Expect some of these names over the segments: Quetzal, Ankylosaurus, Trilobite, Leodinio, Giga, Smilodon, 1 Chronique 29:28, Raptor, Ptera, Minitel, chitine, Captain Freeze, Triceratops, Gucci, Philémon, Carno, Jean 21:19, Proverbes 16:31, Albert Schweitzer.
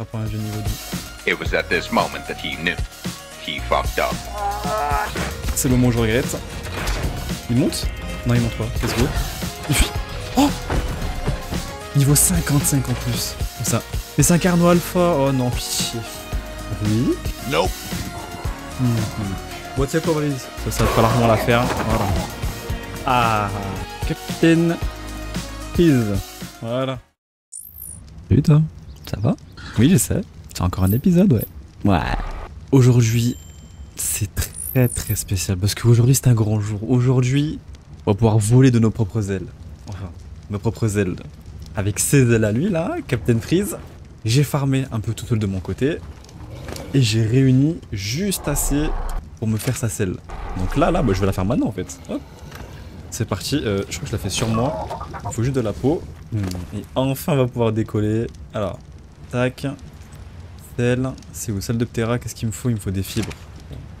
Après un jeu niveau 10. C'est le moment où je regrette. Il monte? Non, il monte pas. Let's go. Il fuit. Oh! Niveau 55 en plus. Comme ça. Mais c'est un Carno alpha. Oh non, pitié. Oui. Nope. What's up, please? Ça va falloir vraiment la faire. Voilà. Ah. Captain Freeze. Voilà. Salut toi. Ça va? Oui, je sais. C'est encore un épisode, ouais. Ouais. Aujourd'hui, c'est très spécial parce qu'aujourd'hui, c'est un grand jour. Aujourd'hui, on va pouvoir voler de nos propres ailes. Enfin, nos propres ailes. Avec ses ailes à lui, là, Captain Freeze, j'ai farmé un peu tout seul de mon côté et j'ai réuni juste assez pour me faire sa selle. Donc là, bah, je vais la faire maintenant en fait. Hop. C'est parti, je crois que je la fais sur moi. Il faut juste de la peau. Et enfin, on va pouvoir décoller. Alors, tac. Selle. C'est où? Celle de Ptera. Qu'est-ce qu'il me faut? Il me faut des fibres.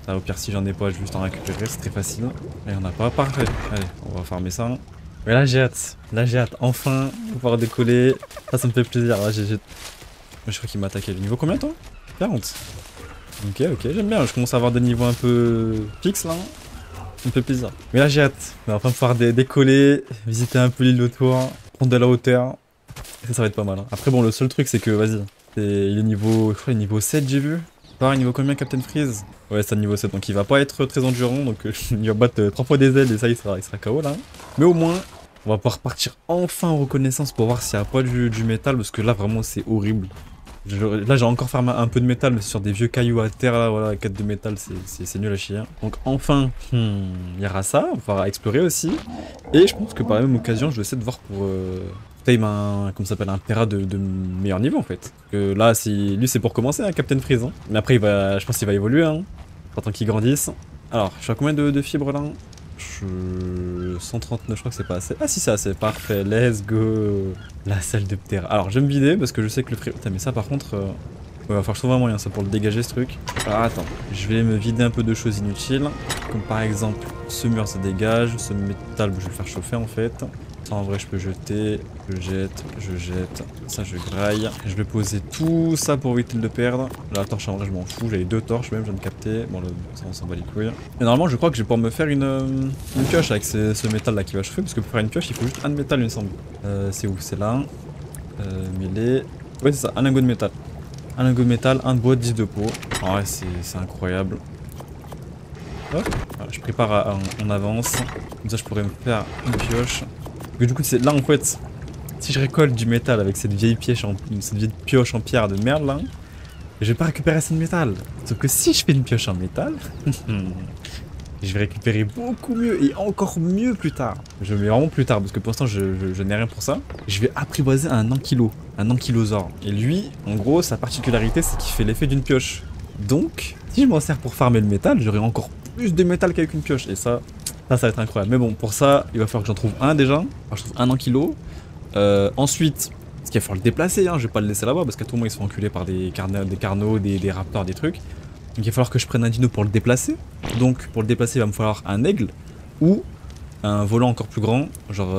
Ça, au pire, si j'en ai pas, je vais juste en récupérer. C'est très facile. Là, il n'y en a pas. Parfait. Allez, on va farmer ça. Mais là, j'ai hâte. Là, j'ai hâte. Enfin, pouvoir décoller. Ça, ça me fait plaisir. Là, je crois qu'il m'a attaqué. Le niveau combien, toi? 40. Ok, j'aime bien. Je commence à avoir des niveaux un peu fixes là. Ça me fait plaisir. Mais là j'ai hâte. On va enfin pouvoir décoller, visiter un peu l'île autour, prendre de la hauteur. Ça va être pas mal. Hein. Après bon, le seul truc c'est que vas-y. Il est niveau, je crois, niveau 7 j'ai vu. Pareil, niveau combien Captain Freeze? Ouais, c'est un niveau 7 donc il va pas être très endurant. Donc il va battre 3 fois des ailes et ça il sera KO là. Mais au moins, on va pouvoir partir enfin en reconnaissance pour voir s'il n'y a pas du métal parce que là vraiment c'est horrible. Là j'ai encore fait un peu de métal mais sur des vieux cailloux à terre là, voilà, 4 de métal c'est nul à chier. Donc enfin, il y aura ça, on va explorer aussi. Et je pense que par la même occasion je vais essayer de voir pour time un Ptera de meilleur niveau en fait. Là lui c'est pour commencer hein, Captain Freeze. Hein. Mais après je pense qu'il va évoluer hein, pendant qu'il grandisse. Alors je suis à combien de fibres là? 139, je crois que c'est pas assez. Ah si, c'est assez, parfait, let's go. La salle de Ptera. Alors je vais me vider parce que je sais que le frérot... Putain mais ça par contre... Ouais, va falloir trouver un moyen ça pour le dégager ce truc. Alors attends, je vais me vider un peu de choses inutiles. Comme par exemple, ce mur ça dégage, ce métal je vais le faire chauffer en fait. Ça en vrai je peux jeter, je jette, ça je graille. Je vais poser tout ça pour éviter de le perdre. La torche en vrai je m'en fous, j'avais 2 torches même, je viens de capter. Bon ça on s'en bat les couilles. Et normalement je crois que je vais pouvoir me faire une pioche avec ce métal là qui va chauffer. Parce que pour faire une pioche il faut juste un de métal il me semble. C'est où? C'est là. Mêlée. Ouais c'est ça, un lingot de métal. Un lingot de métal, un de bois, 10 de peau. Ah ouais c'est incroyable. Hop, voilà, je prépare en avance. Comme ça je pourrais me faire une pioche. Du coup là en fait, si je récolte du métal avec cette vieille pioche en pierre de merde là, je vais pas récupérer assez de métal. Sauf que si je fais une pioche en métal, je vais récupérer beaucoup mieux et encore mieux plus tard. Je mets vraiment plus tard parce que pour l'instant je n'ai rien pour ça. Je vais apprivoiser un ankylosaure. Et lui en gros sa particularité c'est qu'il fait l'effet d'une pioche. Donc si je m'en sers pour farmer le métal, j'aurai encore plus de métal qu'avec une pioche et ça va être incroyable. Mais bon, pour ça, il va falloir que j'en trouve un déjà. Alors, je trouve un en kilo. Ensuite, parce qu'il va falloir le déplacer, hein. Je vais pas le laisser là-bas parce qu'à tout moment, ils se font enculer par des carnos, des raptors, des trucs. Donc, il va falloir que je prenne un dino pour le déplacer. Donc, pour le déplacer, il va me falloir un aigle ou un volant encore plus grand, genre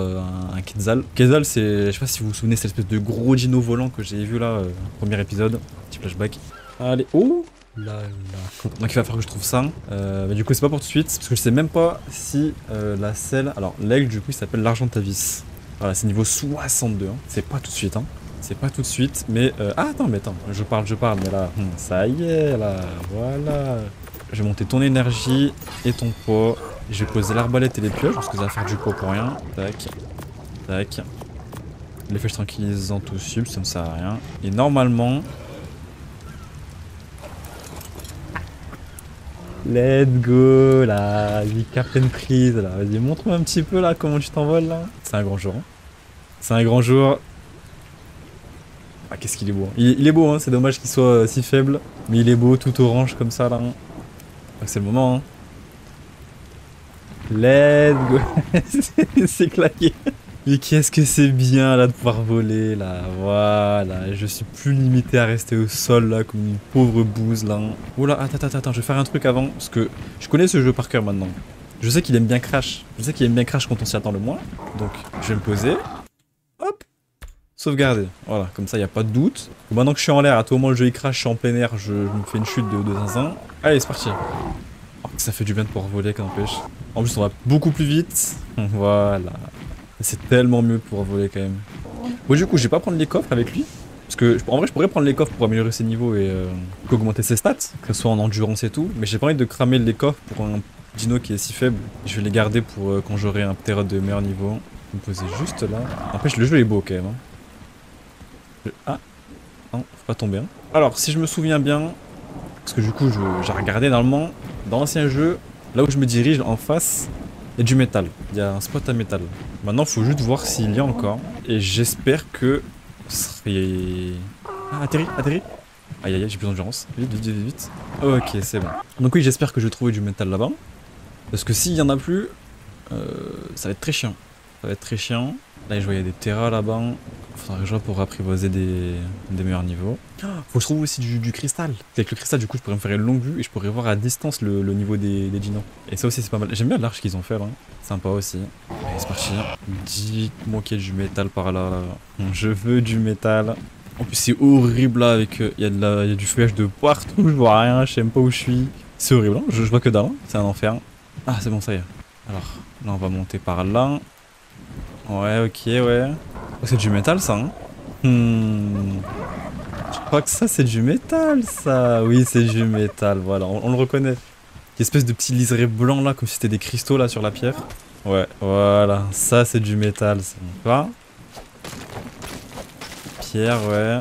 un Quetzal. Quetzal, c'est, je sais pas si vous vous souvenez, c'est l'espèce de gros dino volant que j'ai vu là, premier épisode. Petit flashback. Allez, oh! Donc il va falloir que je trouve ça. Mais du coup c'est pas pour tout de suite parce que je sais même pas si la selle. Alors l'aigle du coup il s'appelle l'Argentavis. Voilà c'est niveau 62. Hein. C'est pas tout de suite hein. C'est pas tout de suite mais attends je parle mais là ça y est là voilà. Je vais monter ton énergie et ton poids. Je vais poser l'arbalète et les pioches parce que ça va faire du poids pour rien. Tac. Les flèches tranquillisantes tout sub ça me sert à rien. Et normalement. Let's go là, Captain Freeze là, vas-y montre-moi un petit peu là comment tu t'envoles là. C'est un grand jour. Hein. C'est un grand jour. Ah qu'est-ce qu'il est beau. Hein. Il est beau hein, c'est dommage qu'il soit si faible. Mais il est beau, tout orange comme ça là. Hein. C'est le moment hein. Let's go. C'est claqué. Mais qu'est-ce que c'est bien là de pouvoir voler là, voilà, je suis plus limité à rester au sol là comme une pauvre bouse là. Oula, attends, je vais faire un truc avant, parce que je connais ce jeu par cœur maintenant. Je sais qu'il aime bien Crash, quand on s'y attend le moins. Donc je vais me poser, hop, Sauvegarder, voilà, comme ça il n'y a pas de doute. Maintenant que je suis en l'air, à tout moment le jeu il crache, je suis en plein air, je me fais une chute de zinzin. Allez, c'est parti. Oh, ça fait du bien de pouvoir voler, qu'en empêche. En plus, on va beaucoup plus vite. Voilà. C'est tellement mieux de pouvoir voler quand même. Bon, du coup, je vais pas prendre les coffres avec lui. Parce que, en vrai, je pourrais prendre les coffres pour améliorer ses niveaux et augmenter ses stats, que ce soit en endurance et tout. Mais j'ai pas envie de cramer les coffres pour un dino qui est si faible. Je vais les garder pour quand j'aurai un Ptera de meilleur niveau. Je vais me poser juste là. N'empêche, le jeu est beau quand même. Ah, non, faut pas tomber. Hein. Alors, si je me souviens bien, parce que du coup, j'ai regardé normalement, dans l'ancien jeu, là où je me dirige en face, il y a du métal. Il y a un spot à métal. Maintenant, faut juste voir s'il y a encore. Et j'espère que. Ah, atterri, atterri. Aïe aïe aïe, j'ai plus d'endurance. Vite, vite, vite, vite. Ok, c'est bon. Donc oui, j'espère que je vais trouver du métal là-bas. Parce que s'il y en a plus, ça va être très chiant. Ça va être très chiant. Là, je vois il y a des Ptera là-bas. Faudra que je vois pour apprivoiser des meilleurs niveaux. Oh, faut que je trouve aussi du cristal. Avec le cristal, du coup, je pourrais me faire une longue vue et je pourrais voir à distance le niveau des dinos. Et ça aussi, c'est pas mal. J'aime bien l'arche qu'ils ont fait là. Sympa aussi. Allez, c'est parti. Dites-moi qu'il y a du métal par là. Je veux du métal. En plus, c'est horrible là. Avec il y a du feuillage de partout. Je vois rien. Je sais même pas où je suis. C'est horrible. Hein. Je vois que dalle. C'est un enfer. Ah, c'est bon, ça y est. Alors là, on va monter par là. Ouais, ok, ouais. Oh, c'est du métal ça, hein. Je crois que ça c'est du métal ça. Oui, c'est du métal, voilà, on le reconnaît. L'espèce de petit liseré blanc là, comme si c'était des cristaux là sur la pierre. Ouais, voilà, ça c'est du métal, ça. Pas. Pierre, ouais.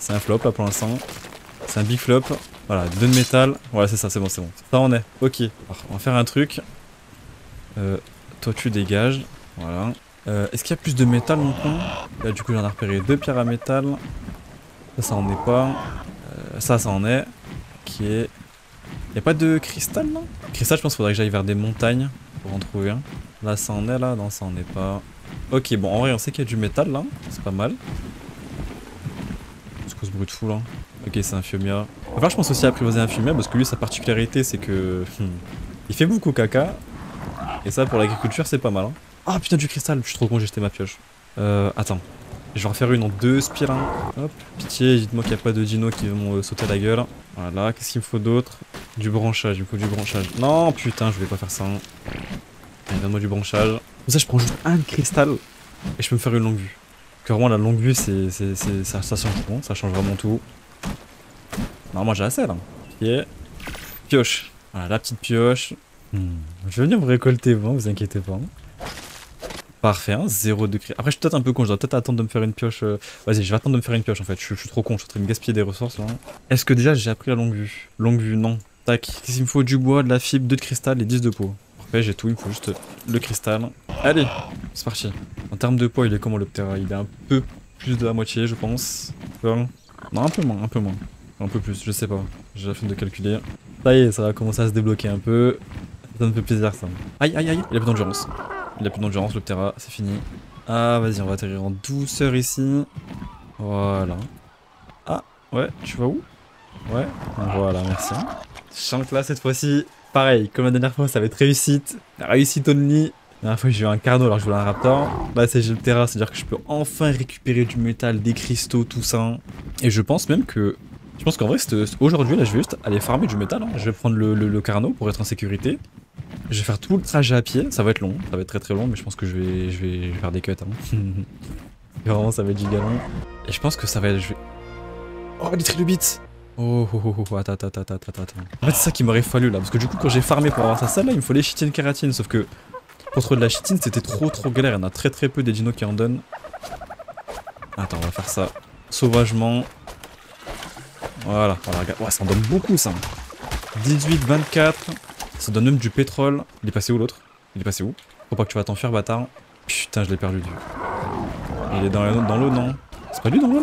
C'est un flop là pour l'instant. C'est un big flop. Voilà, 2 de métal. Voilà, c'est ça, c'est bon, c'est bon. Ça on est, ok. Alors, on va faire un truc. Toi tu dégages, voilà. Est-ce qu'il y a plus de métal maintenant? Là du coup j'en ai repéré 2 pierres à métal. Ça en est pas. Ça en est. Ok. Y'a pas de cristal là? Cristal, je pense qu'il faudrait que j'aille vers des montagnes pour en trouver un. Là ça en est là, non ça en est pas. Ok, bon en vrai on sait qu'il y a du métal là, c'est pas mal. C'est quoi ce bruit de fou là? Ok, c'est un Fiumia. Enfin je pense aussi à apprivoiser un Fiumia parce que lui sa particularité c'est que... il fait beaucoup caca. Et ça pour l'agriculture c'est pas mal hein. Ah putain du cristal, je suis trop con, j'ai jeté ma pioche. Attends, je vais refaire une en 2 spirales. Hop, pitié, dites-moi qu'il n'y a pas de dinos qui vont sauter à la gueule. Voilà, qu'est-ce qu'il me faut d'autre? Du branchage, il me faut du branchage. Non putain, je vais pas faire ça. Allez, donne-moi du branchage. Comme ça je prends juste un cristal et je peux me faire une longue vue. Parce que vraiment la longue vue, ça change tout, ça change vraiment tout. Non, moi j'ai assez là. Ok, pioche. Voilà, la petite pioche. Je vais venir me récolter, bon, vous inquiétez pas. Parfait, hein, 0 de cristal. Après, je suis peut-être un peu con, je dois peut-être attendre de me faire une pioche. Vas-y, je vais attendre de me faire une pioche en fait. Je suis trop con, je suis en train de gaspiller des ressources là. Est-ce que déjà j'ai appris la longue vue? Longue vue, non. Tac, qu'est-ce qu'il me faut? Du bois, de la fibre, 2 de cristal et 10 de peau. Parfait, j'ai tout, il me faut juste le cristal. Allez, c'est parti. En termes de poids, il est comment le Ptera? Il est un peu plus de la moitié, je pense. Non, un peu moins, un peu moins. Un peu plus, je sais pas. J'ai la flemme de calculer. Ça y est, ça va commencer à se débloquer un peu. Ça me fait plaisir ça. Aïe, aïe, aïe, il a plus d'endurance. Il a plus d'endurance le Ptera, c'est fini. Ah vas-y, on va atterrir en douceur ici. Voilà. Ah ouais, tu vas où? Ouais, voilà, merci. Je sens que là cette fois-ci, pareil, comme la dernière fois, ça va être réussite. Réussite only. La dernière fois j'ai eu un Carno alors que je voulais un Raptor. Là c'est le Ptera, c'est-à-dire que je peux enfin récupérer du métal, des cristaux, tout ça. Et je pense même que... Je pense qu'en vrai, aujourd'hui là, je vais juste aller farmer du métal. Hein. Je vais prendre le Carno pour être en sécurité. Je vais faire tout le trajet à pied, ça va être long, ça va être très très long, mais je pense que je vais faire des cuts. Hein. Vraiment, ça va être giga long. Et je pense que ça va être... Oh, les trilobites! Oh, oh, oh, oh, attends. En fait, c'est ça qu'il m'aurait fallu là, parce que du coup, quand j'ai farmé pour avoir ça, celle-là, il me faut les chitines kératines, sauf que pour trouver de la chitine, c'était trop galère. Il y en a très peu des dinos qui en donnent. Attends, on va faire ça sauvagement. Voilà, regarde. Ouais, ça en donne beaucoup ça. 18, 24. Ça donne même du pétrole. Il est passé où l'autre? Il est passé où? Faut pas que tu vas t'enfuir, bâtard. Putain, je l'ai perdu. Il est dans l'eau, non? C'est pas lui dans l'eau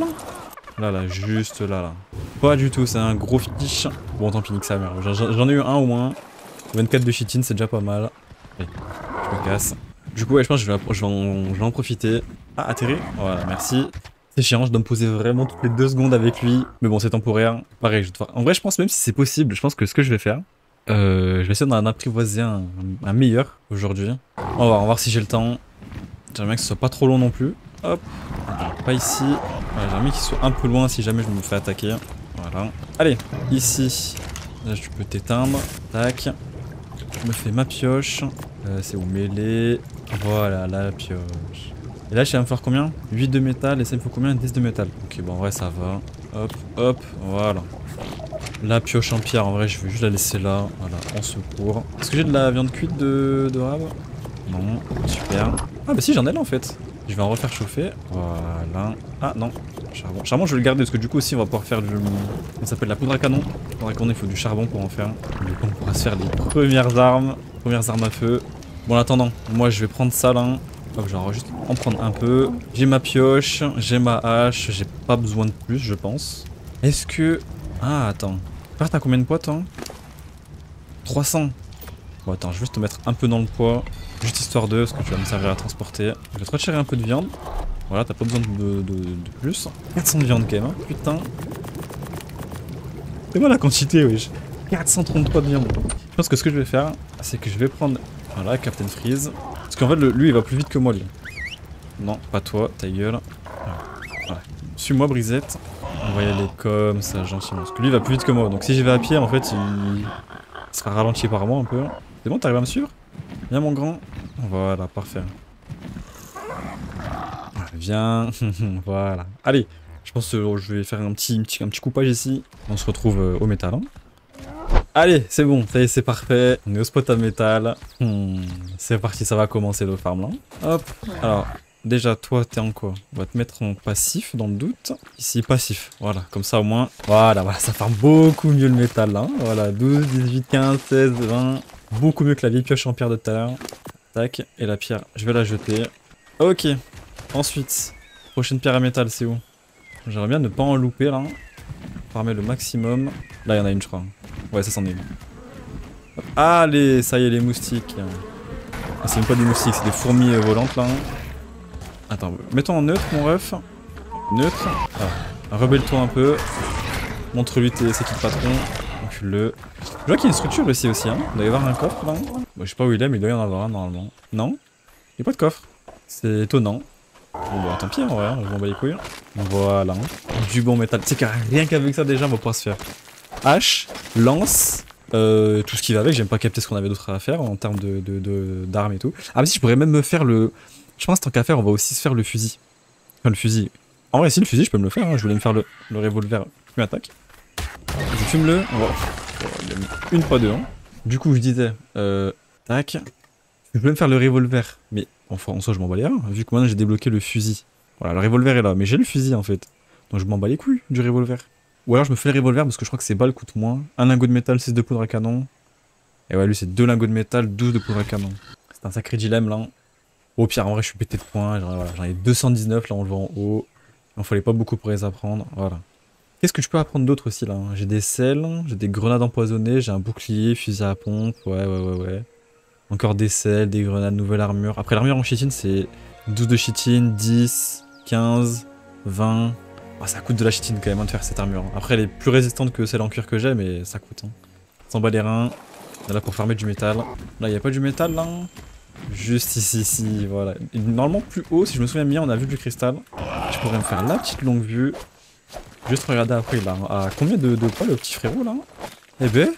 là? Là, juste là. Pas du tout, c'est un gros fiche. Bon, tant pis, nique sa mère. J'en ai eu un au moins. 24 de chitine, c'est déjà pas mal. Allez, je me casse. Du coup, ouais, je pense que je vais en profiter. Ah, atterrir? Voilà, merci. C'est chiant, je dois me poser vraiment toutes les 2 secondes avec lui. Mais bon, c'est temporaire. Pareil, je vais devoir... En vrai, je pense même si c'est possible, je pense que ce que je vais faire, je vais essayer d'en apprivoiser un meilleur aujourd'hui. On va voir si j'ai le temps. J'aimerais bien que ce soit pas trop long non plus. Hop. pas ici. Voilà, j'aimerais qu'ils soient un peu loin si jamais je me fais attaquer. Voilà. Allez, ici. Là, tu peux t'éteindre. Tac. Je me fais ma pioche. C'est où mêler. Voilà, la pioche. Et là, je vais me faire combien? 8 de métal et ça me faut combien? 10 de métal. Ok, bon, en vrai, ça va. Hop, hop, voilà. La pioche en pierre, en vrai, je vais juste la laisser là. Voilà, en secours. Est-ce que j'ai de la viande cuite de rave? Non, super. Ah, bah si, j'en ai là en fait. Je vais en refaire chauffer. Voilà. Ah non, charbon. Charbon, je vais le garder parce que du coup aussi on va pouvoir faire du... Ça s'appelle la poudre à canon. La poudre à canon, il faut du charbon pour en faire. Du coup, on pourra se faire les premières armes à feu. Bon, en attendant, moi je vais prendre ça là. Hop, genre juste en prendre un peu. J'ai ma pioche, j'ai ma hache. J'ai pas besoin de plus, je pense. Est-ce que... Ah, attends. Frère, t'as combien de poids, toi? 300. Bon, attends, je vais juste te mettre un peu dans le poids. Juste histoire de, parce que tu vas me servir à transporter. Je vais te retirer un peu de viande. Voilà, t'as pas besoin de plus. 400 de viande quand même, hein. Putain. C'est moi la quantité, wesh. 433 de viande. Je pense que ce que je vais faire, c'est que je vais prendre... Voilà, Captain Freeze. Parce qu'en fait, lui, il va plus vite que moi, lui. Non, pas toi, ta gueule. Voilà. Suis-moi, Brisette. On va y aller comme ça, gentiment. Parce que lui, il va plus vite que moi. Donc si j'y vais à pied, en fait, il sera ralenti par moi un peu. C'est bon, t'arrives à me suivre? Viens mon grand. Voilà, parfait. Voilà, viens. Voilà. Allez, je pense que je vais faire un petit coupage ici. On se retrouve au métal. Hein. Allez, c'est bon, ça y est, c'est parfait. On est au spot à métal. C'est parti, ça va commencer le farm là. Hop. Alors, déjà, toi, t'es en quoi? On va te mettre en passif, dans le doute. Ici, passif. Voilà, comme ça au moins. Voilà, ça farm beaucoup mieux le métal là. Voilà, 12, 18, 15, 16, 20... Beaucoup mieux que la vieille pioche en pierre de tout à l'heure. Tac, et la pierre, je vais la jeter. Ok, ensuite, prochaine pierre à métal, c'est où? J'aimerais bien ne pas en louper là. Farmer le maximum. Là, il y en a une, je crois. Ouais, ça c'en est une. Allez, ça y est, les moustiques. Ah, c'est même pas des moustiques, c'est des fourmis volantes là. Attends, mettons en neutre, mon ref. Neutre. Ah, rebelle-toi un peu. Montre-lui ses kills patrons. Le... Je vois qu'il y a une structure ici aussi, hein. Il doit y avoir un coffre là. Bon, je sais pas où il est, mais il doit y en avoir un normalement. Non? Il n'y a pas de coffre. C'est étonnant. Bon bah tant pis, ouais, on va en bas les couilles. Voilà. Du bon métal. Tu sais que rien qu'avec ça déjà on va pouvoir se faire. Hache, lance, tout ce qui va avec, j'ai même pas capté ce qu'on avait d'autre à faire en termes d'armes et tout. Ah mais si je pourrais même me faire le... Je pense tant qu'à faire on va aussi se faire le fusil. Enfin le fusil. En vrai si le fusil je peux me le faire, hein. Je voulais me faire le revolver. Je m'attaque. Je fume le, on va... Une pas deux, hein. Du coup je disais, tac, je voulais me faire le revolver, mais enfin, en soi je m'en bats les reins, vu que maintenant j'ai débloqué le fusil. Voilà, le revolver est là, mais j'ai le fusil en fait, donc je m'en bats les couilles du revolver. Ou alors je me fais le revolver parce que je crois que ces balles coûtent moins. Un lingot de métal, 6 de poudre à canon. Et ouais, lui c'est 2 lingots de métal, 12 de poudre à canon. C'est un sacré dilemme là. Au pire, en vrai je suis pété de points, j'en ai, voilà, ai 219, là on le voit en haut. Il en fallait pas beaucoup pour les apprendre, voilà. Qu'est-ce que je peux apprendre d'autre aussi là? J'ai des sels, j'ai des grenades empoisonnées, j'ai un bouclier, fusil à pompe, ouais. Encore des sels, des grenades, nouvelle armure. Après l'armure en chitine c'est 12 de chitine, 10, 15, 20... Oh, ça coûte de la chitine quand même hein, de faire cette armure. Après elle est plus résistante que celle en cuir que j'ai mais ça coûte. Hein. S'en bat les reins, on est là pour farmer du métal. Là il n'y a pas du métal là? Juste ici, voilà. Et normalement plus haut, si je me souviens bien on a vu du cristal. Je pourrais me faire la petite longue vue. Juste regarder après là, à combien de poids le petit frérot là? Eh ben,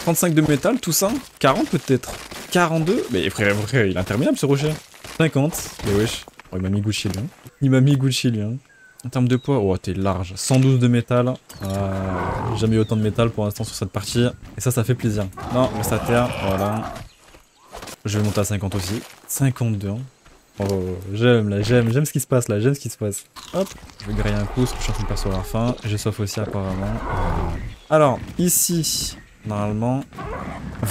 35 de métal tout ça, 40 peut-être, 42, mais frère, il est interminable ce rocher. 50, mais wesh, oh, il m'a mis Gucci lui, hein. Il m'a mis Gucci lui, hein. En termes de poids, oh t'es large, 112 de métal, jamais eu autant de métal pour l'instant sur cette partie, et ça fait plaisir. Non, reste à terre, voilà. Je vais monter à 50 aussi, 52 hein. Oh, j'aime ce qui se passe là, j'aime ce qui se passe. Hop, je vais griller un coup, parce que je suis en train de percevoir la fin. J'ai soif aussi apparemment. Alors, ici, normalement,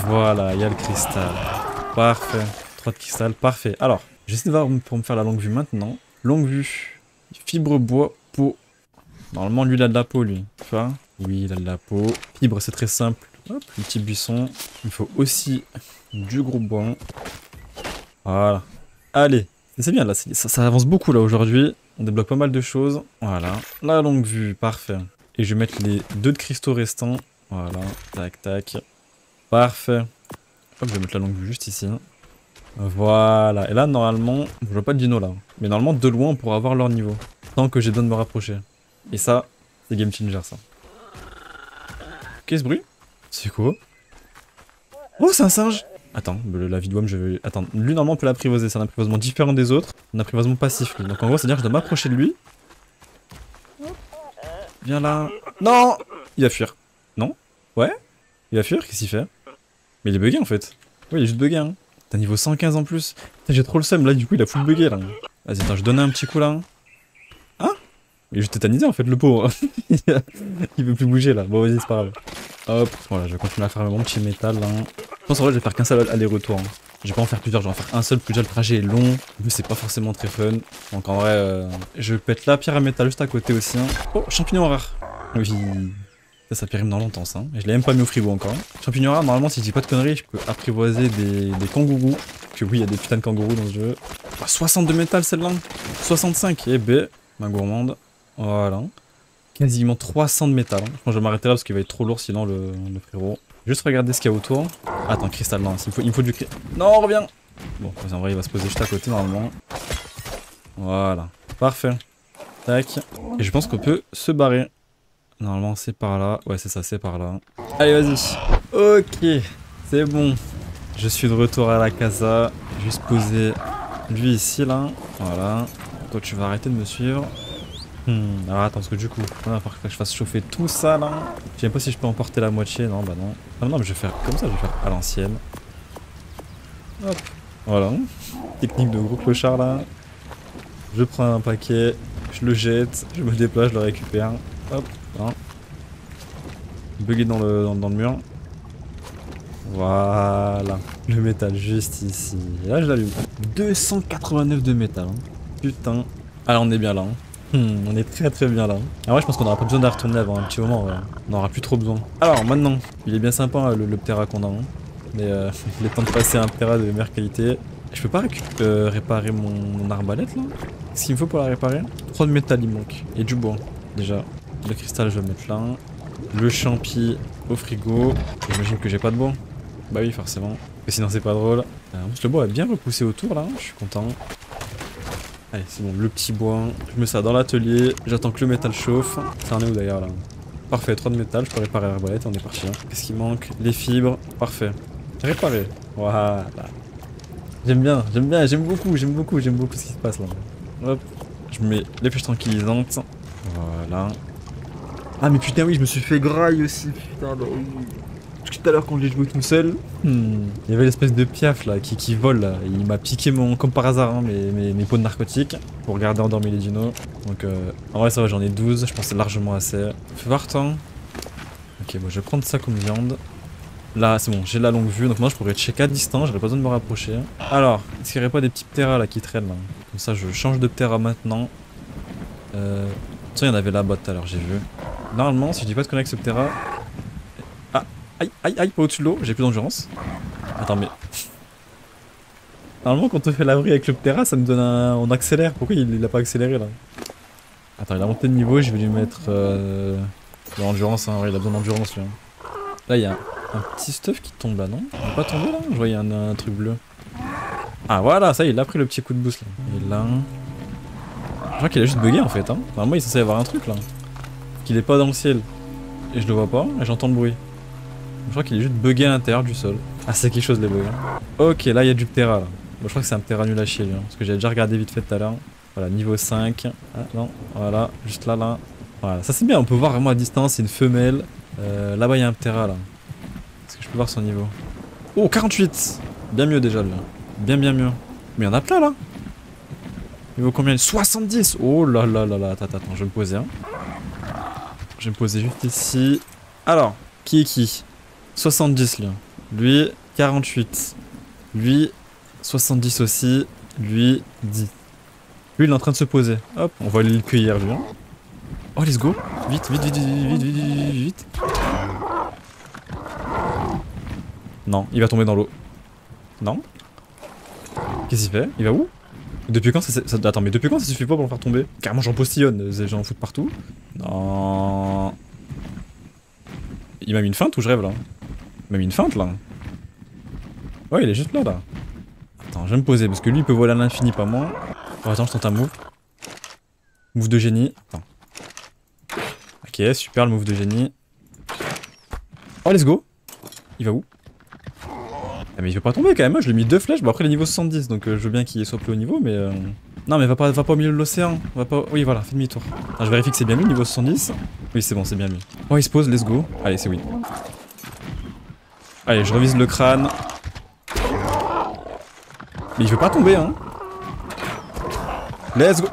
voilà, il y a le cristal. Parfait, 3 de cristal, parfait. Alors, j'essaie de voir pour me faire la longue vue maintenant. Longue vue, fibre, bois, peau. Normalement, lui, il a de la peau, lui. Tu vois? Oui, il a de la peau. Fibre, c'est très simple. Hop, un petit buisson. Il faut aussi du gros bois. Voilà. Allez. C'est bien là, ça avance beaucoup là aujourd'hui, on débloque pas mal de choses, voilà, la longue vue, parfait. Et je vais mettre les 2 de cristaux restants, voilà, tac, parfait. Hop, je vais mettre la longue vue juste ici, Voilà. Et là, normalement, je vois pas de dino là. Mais normalement, de loin, on pourra avoir leur niveau. Tant que j'ai besoin de me rapprocher. Et ça, c'est game changer ça. Qu'est-ce bruit? C'est quoi? Oh, c'est un singe! Attends, la vidéo, je vais... Attends, lui, normalement, on peut l'apprivoiser. C'est un apprivoisement différent des autres. Un apprivoisement passif. Lui. Donc en gros, c'est-à-dire que je dois m'approcher de lui. Viens là. Non! Il va fuir. Non? Ouais? Il va fuir? Qu'est-ce qu'il fait? Mais il est bugué en fait. Oui, il est juste bugué. Hein. T'as niveau 115 en plus. J'ai trop le seum là, du coup il a full bugué là. Vas-y, attends, je donne un petit coup là. Hein? Il est juste tétanisé en fait, le pauvre. Il veut plus bouger là. Bon, vas-y, c'est pas grave. Hop, voilà, je vais continuer à faire mon petit métal là. Je pense en vrai, je vais faire qu'un seul aller-retour. Hein. Je vais pas en faire plusieurs, je vais en faire un seul, plus déjà le trajet est long. Mais c'est pas forcément très fun. Donc en vrai, je pète la pierre à métal juste à côté aussi. Hein. Oh, champignon rare. Oui. Ça périme dans longtemps ça, et je l'ai même pas mis au frigo encore. Champignon rare, normalement si je dis pas de conneries, je peux apprivoiser des kangourous. Que oui, il y a des putains de kangourous dans ce jeu. Oh, 60 de métal celle-là, 65, et eh ben, ma gourmande, voilà. Quasiment 300 de métal, je pense que je vais m'arrêter là parce qu'il va être trop lourd sinon le frérot. Juste regarder ce qu'il y a autour. Attends, cristal, non, il me faut du cristal. Non, reviens. Bon, en vrai il va se poser juste à côté normalement. Voilà, parfait. Tac, et je pense qu'on peut se barrer. Normalement c'est par là, ouais c'est ça, c'est par là. Allez vas-y. Ok, c'est bon. Je suis de retour à la casa. Juste poser lui ici là. Voilà. Toi tu vas arrêter de me suivre. Alors attends parce que du coup, il va falloir que je fasse chauffer tout ça là. Je sais même pas si je peux emporter la moitié, non bah non. Ah non mais je vais faire comme ça, je vais faire à l'ancienne. Hop. Voilà. Technique de gros clochard là. Je prends un paquet, je le jette, je me déplace, je le récupère. Hop, hein. Bugué dans le mur. Voilà. Le métal juste ici. Et là je l'allume. 289 de métal. Hein. Putain. Alors on est bien là. Hein. On est très très bien là. Hein. Ah ouais, je pense qu'on aura pas besoin de retourner avant un petit moment. Ouais. On n'aura plus trop besoin. Alors maintenant, il est bien sympa le Ptera qu'on a. Hein. Mais il est temps de passer à un Ptera de meilleure qualité. Je peux pas réparer mon arbalète là? Qu'est-ce qu'il me faut pour la réparer? 3 de métal il manque. Et du bois déjà. Le cristal, je vais mettre là. Le champi au frigo. J'imagine que j'ai pas de bois. Bah oui, forcément. Sinon, c'est pas drôle. Le bois est bien repoussé autour là. Je suis content. Allez, c'est bon. Le petit bois. Je mets ça dans l'atelier. J'attends que le métal chauffe. Ça en est où d'ailleurs là? Parfait. 3 de métal. Je peux réparer l'arbalète. On est parti. Hein. Qu'est-ce qui manque? Les fibres. Parfait. Réparé. Voilà. J'aime bien. J'aime bien. J'aime beaucoup. J'aime beaucoup. J'aime beaucoup ce qui se passe là. Hop. Je mets les flèches tranquillisantes. Voilà. Ah mais putain oui, je me suis fait graille aussi, putain là. Parce que tout à l'heure quand j'ai joué tout seul, il y avait l'espèce de piaf là qui vole là. Il m'a piqué comme par hasard hein, mes pots de narcotiques pour garder endormi les dinos. Donc en vrai ça va, j'en ai 12, je pense c'est largement assez. Fais voir toi. Ok, moi bon, je vais prendre ça comme viande. Là c'est bon, j'ai la longue vue, donc maintenant je pourrais checker à distance, j'aurais pas besoin de me rapprocher. Alors, est-ce qu'il n'y aurait pas des petits pteras là qui traînent là? Comme ça je change de ptera maintenant. Il y en avait là-bas tout à l'heure, j'ai vu. Normalement, si je dis pas de connecter ce Ptera. Ah, aïe, aïe, aïe, pas au-dessus de l'eau, j'ai plus d'endurance. Attends, mais. Normalement, quand on te fait l'abri avec le Ptera, ça me donne un. On accélère. Pourquoi il a pas accéléré là? Attends, il a monté de niveau, je vais lui mettre. De l'endurance, hein. Ouais, il a besoin d'endurance lui. Hein. Là, il y a un petit stuff qui tombe là, non? Il est pas tombé là? Je vois, il y a un truc bleu. Ah, voilà, ça y est, il a pris le petit coup de boost là. Et là. Je crois qu'il a juste bugué en fait. Hein. Normalement il est censé y avoir un truc là. Qu'il est pas dans le ciel. Et je le vois pas et j'entends le bruit. Je crois qu'il est juste bugué à l'intérieur du sol. Ah c'est quelque chose les bugs. Hein. Ok là il y a du ptera là. Bon, je crois que c'est un ptera nul à chier lui. Hein, parce que j'avais déjà regardé vite fait tout à l'heure. Voilà niveau 5. Ah non. Voilà juste là là. Voilà ça c'est bien. On peut voir vraiment à distance. C'est une femelle. Là-bas il y a un ptera là. Est-ce que je peux voir son niveau? Oh 48. Bien mieux déjà lui. Bien mieux. Mais il y en a plein là. Niveau combien? 70. Oh là là là là. Attends, je vais me poser. Hein. Je vais me poser juste ici. Alors, qui est qui? 70 lui. Lui, 48. Lui, 70 aussi. Lui, 10. Lui, il est en train de se poser. Hop, on va aller le cueillir lui. Hein. Oh, let's go. Vite. Non, il va tomber dans l'eau. Non. Qu'est-ce qu'il fait? Il va où? Depuis quand ça... Attends, mais depuis quand ça suffit pas pour le faire tomber? Carrément, j'en postillonne, j'en fous de partout. Non. Il m'a mis une feinte ou je rêve là? Il m'a mis une feinte là? Ouais, il est juste là. Attends, je vais me poser parce que lui il peut voler à l'infini, pas moi. Oh, attends, je tente un move. Move de génie. Attends. Ok, super le move de génie. Oh, let's go. Il va où? Ah, mais il veut pas tomber quand même, je lui ai mis 2 flèches. Bon, après il est niveau 70, donc je veux bien qu'il soit plus haut niveau, mais. Non, mais va pas au milieu de l'océan. Va pas. Oui, voilà, fais demi-tour. Attends, je vérifie que c'est bien lui, niveau 70. Oui, c'est bon, c'est bien lui. Oh, il se pose, let's go. Allez, c'est win. Allez, je revise le crâne. Mais il veut pas tomber, hein. Let's go.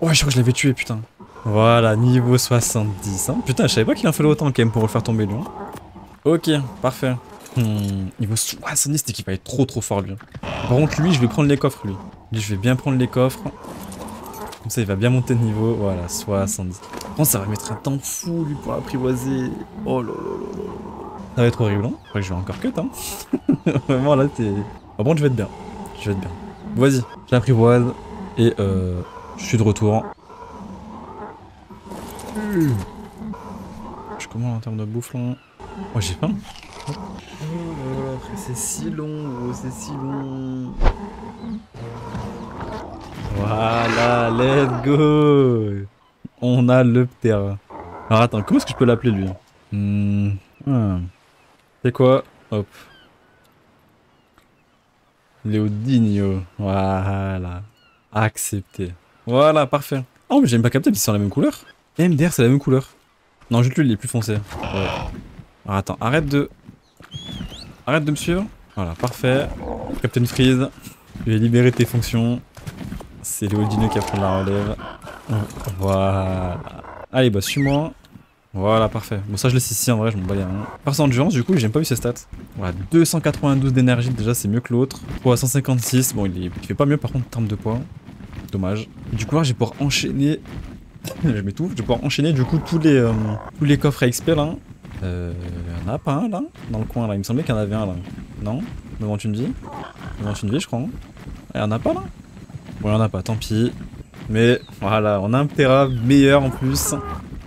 Oh, je crois que je l'avais tué, putain. Voilà, niveau 70. Hein. Putain, je savais pas qu'il en fallait autant quand même pour le faire tomber, lui. Ok, parfait. Niveau 70, c'était qu'il va être trop fort, lui. Par contre, lui, je vais prendre les coffres, lui. Lui, je vais bien prendre les coffres. Comme ça, il va bien monter de niveau. Voilà, 70. Bon, ça va mettre un temps fou, lui, pour l'apprivoiser. Oh là là là là. Ça va être horrible, hein. Après, je vais encore cut, hein. Vraiment, là, t'es... Par contre, je vais être bien. Je vais être bien. Vas-y, je l'apprivoise. Et je suis de retour. Je commence en termes de bouffon. Oh, j'ai faim. Oh là là, après c'est si long, oh, c'est si long. Voilà, let's go. On a le Ptera. Alors attends, comment est-ce que je peux l'appeler lui? C'est quoi? Hop. Leodinio. Voilà. Accepté. Voilà, parfait. Oh, mais j'ai même pas capté, ils sont la même couleur. Et MDR, c'est la même couleur. Non, juste lui, il est plus foncé. Ouais. Alors attends, arrête de me suivre. Voilà, parfait. Captain Freeze, je vais libérer tes fonctions. C'est Leodinio qui a pris la relève. Voilà. Allez, bah, suis-moi. Voilà, parfait. Bon, ça, je laisse ici en vrai, je m'en bats rien. Par contre, endurance, du coup, j'ai même pas vu ses stats. Voilà, 292 d'énergie, déjà, c'est mieux que l'autre. Poids 156, bon, il fait pas mieux par contre en termes de poids. Dommage. Du coup, là, j'ai pouvoir enchaîner. Je m'étouffe, je vais pouvoir enchaîner du coup tous les coffres à XP là. Il y en a pas un là? Dans le coin là, il me semblait qu'il y en avait un là. Non? Devant une vie? Devant une vie je crois. Il y en a pas là? Bon il y en a pas, tant pis. Mais voilà, on a un Ptera meilleur en plus.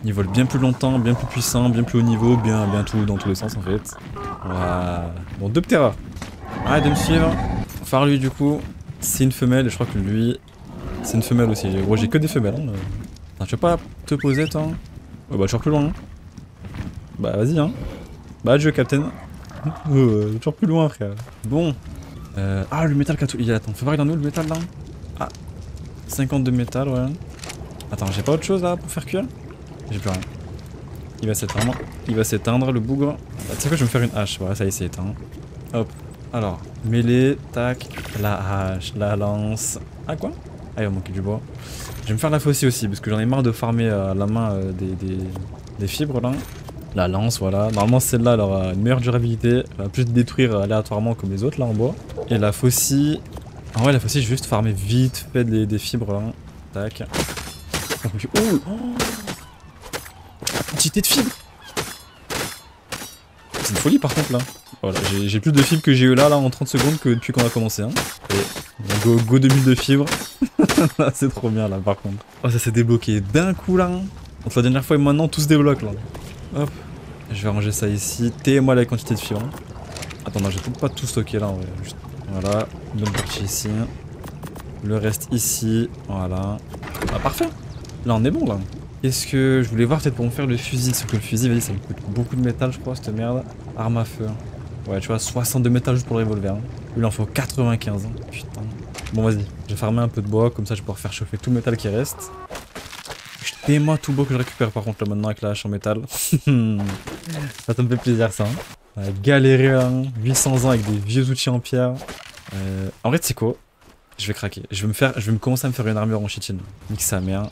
Il vole bien plus longtemps, bien plus puissant, bien plus haut niveau, bien tout dans tous les sens en fait. Voilà. Bon 2 Ptera. Arrête de me suivre. Phare lui du coup, c'est une femelle et je crois que lui, c'est une femelle aussi. Gros j'ai que des femelles hein. Attends, tu veux pas te poser, toi? Oh bah, toujours plus loin. Hein. Bah, vas-y, hein. Bah, adieu, Captain. Toujours plus loin, frère. Bon. Ah, le métal, il attends, faut voir, il en est le métal, là? Ah. 52 métal, ouais. Attends, j'ai pas autre chose, là, pour faire cuire? J'ai plus rien. Il va s'éteindre. Il va s'éteindre, le bougre. Ah, tu sais quoi, je vais me faire une hache. Voilà, ça y est, c'est éteint. Hop. Alors, mêlée, tac, la hache, la lance. Ah, quoi? Ah, il va manquer du bois. Je vais me faire la faucille aussi, parce que j'en ai marre de farmer à la main des fibres là. La lance, voilà. Normalement, celle-là, elle aura une meilleure durabilité. Elle va plus détruire aléatoirement comme les autres là en bois. Et la faucille. En vrai, la faucille, je vais juste farmer vite fait des fibres là. Tac. Oh, quantité de fibres! C'est une folie par contre là. Voilà, j'ai plus de fibres que j'ai eu là en 30 secondes que depuis qu'on a commencé. Hein. Et go 2000 de fibres. C'est trop bien là par contre. Oh ça s'est débloqué d'un coup là. Entre la dernière fois et maintenant tout se débloque là. Hop. Je vais ranger ça ici. Témoin la quantité de fibres. Attends non j'ai pas tout stocké là en vrai. Juste... Voilà. Une bonne partie ici. Le reste ici. Voilà. Ah parfait. Là on est bon là. Est-ce que je voulais voir peut-être pour me faire le fusil? Parce que le fusil vas-y ça me coûte beaucoup de métal je crois cette merde. Arme à feu. Ouais tu vois 62 métal juste pour le revolver. Hein. Il en faut 95 hein. Putain. Bon vas-y, j'ai farmé un peu de bois, comme ça je vais pouvoir faire chauffer tout le métal qui reste. Jetez-moi tout le bois que je récupère par contre là maintenant avec la hache en métal. Ça me fait plaisir ça. Hein. On a galéré là, hein. 800 ans avec des vieux outils en pierre. En vrai tu sais quoi? Je vais craquer, je vais commencer à me faire une armure en chitine. Nique sa mère.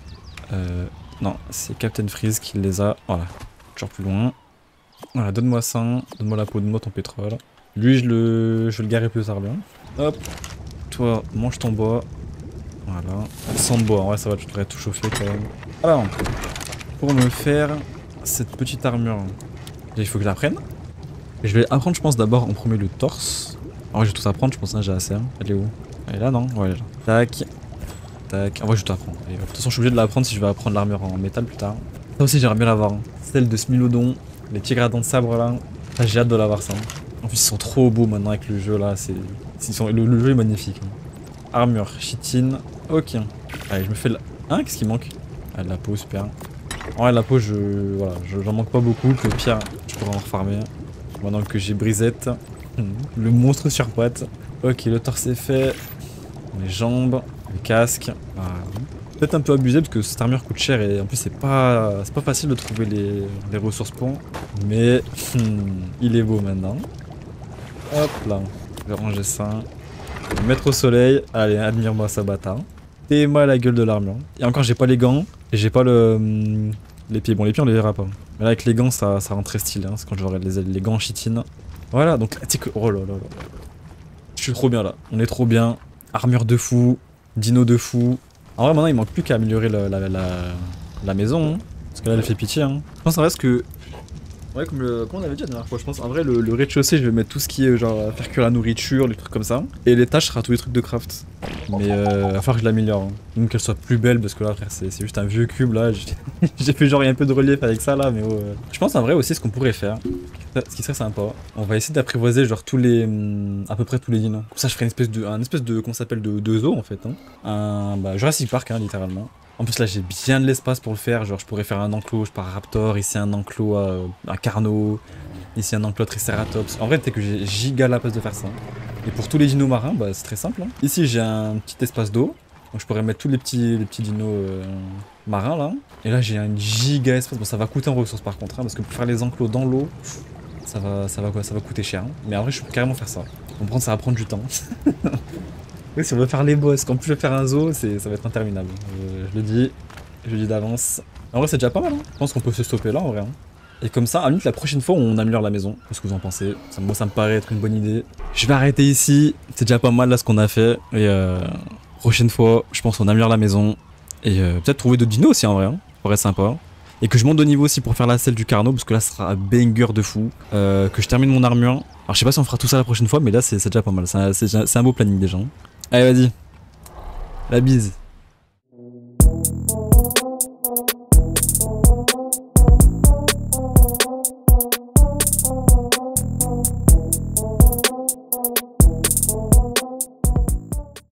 Non, c'est Captain Freeze qui les a. Voilà, toujours plus loin. Voilà, donne-moi ça, donne-moi la peau, donne-moi ton pétrole. Lui je vais le garer plus tard bien. Hop. Toi, mange ton bois. Voilà. Sans bois, en vrai, ça va, tu devrais tout chauffer quand même. Alors, pour me faire cette petite armure, il faut que je l'apprenne. Je vais apprendre, je pense, d'abord en premier le torse. En vrai, je vais tout apprendre, je pense, j'ai assez. Hein. Elle est où? Elle est là, non? Ouais, elle est là. Tac. Tac. En vrai, je vais tout apprendre. Et, de toute façon, je suis obligé de l'apprendre si je vais apprendre l'armure en métal plus tard. Ça aussi, j'aimerais bien l'avoir. Hein. Celle de Smilodon, les petits gradins de sabre là. J'ai hâte de l'avoir ça. Hein. En plus, ils sont trop beaux maintenant avec le jeu là. Le jeu est magnifique. Armure, chitine. Ok. Allez, je me fais la. Hein, qu'est-ce qui manque? Ah, de la peau, super. En vrai, la peau, j'en manque pas beaucoup. Le pire, je pourrais en refarmer. Maintenant que j'ai Brisette. Le monstre sur pattes. Ok, le torse est fait. Les jambes, le casque. Ah, peut-être un peu abusé parce que cette armure coûte cher et en plus c'est pas facile de trouver les ressources pour. Mais il est beau maintenant. Hop là, je vais ranger ça. Je vais le mettre au soleil. Allez, admire-moi ça, bâtard. T'es-moi la gueule de l'armure. Et encore, j'ai pas les gants et j'ai pas les pieds. Bon, les pieds on les verra pas. Mais là avec les gants ça rend très stylé. Hein. C'est quand j'aurai les gants en chitine. Voilà, donc oh là là là. Je suis trop bien là. On est trop bien. Armure de fou, dino de fou. En vrai, maintenant il manque plus qu'à améliorer la maison. Hein. Parce que là, elle fait pitié. Hein. Je pense en vrai que. Ouais, comme on avait dit la dernière fois, je pense en vrai le rez-de-chaussée, je vais mettre tout ce qui est genre faire cuire la nourriture, les trucs comme ça. Et l'étage sera tous les trucs de craft. Mais il va falloir que je l'améliore. Hein. Même qu'elle soit plus belle, parce que là, frère, c'est juste un vieux cube là. J'ai fait genre un peu de relief avec ça là, mais ouais. Je pense en vrai aussi ce qu'on pourrait faire. Ce qui serait sympa. On va essayer d'apprivoiser genre tous les. À peu près tous les dinos. Comme ça, je ferai une espèce de qu'on s'appelle de zoo en fait. Hein. Bah, Jurassic Park, hein, littéralement. En plus là j'ai bien de l'espace pour le faire, genre je pourrais faire un enclos, je pars à Raptor, ici un enclos à Carno, ici un enclos à Triceratops. En vrai c'est que j'ai giga la place de faire ça. Et pour tous les dinos marins, bah, c'est très simple. Hein. Ici j'ai un petit espace d'eau, donc je pourrais mettre tous les petits dinos marins là. Et là j'ai un giga espace, bon ça va coûter en ressources par contre, hein, parce que pour faire les enclos dans l'eau, ça va coûter cher. Hein. Mais en vrai je peux carrément faire ça. Ça va prendre du temps. Oui, si on veut faire les boss, quand je vais faire un zoo, ça va être interminable. Je le dis d'avance. En vrai, c'est déjà pas mal. Hein. Je pense qu'on peut se stopper là, en vrai. Hein. Et comme ça, à la limite, la prochaine fois, on améliore la maison. Qu'est-ce que vous en pensez? Moi, ça me paraît être une bonne idée. Je vais arrêter ici. C'est déjà pas mal, là, ce qu'on a fait. Et prochaine fois, je pense qu'on améliore la maison. Et peut-être trouver d'autres dinos aussi, en vrai. Hein. Ça pourrait être sympa. Et que je monte de niveau aussi pour faire la selle du Carno, parce que là, ce sera un banger de fou. Que je termine mon armure. Alors, je sais pas si on fera tout ça la prochaine fois, mais là, c'est déjà pas mal. C'est un beau planning, déjà. Hein. Allez, vas-y. La bise.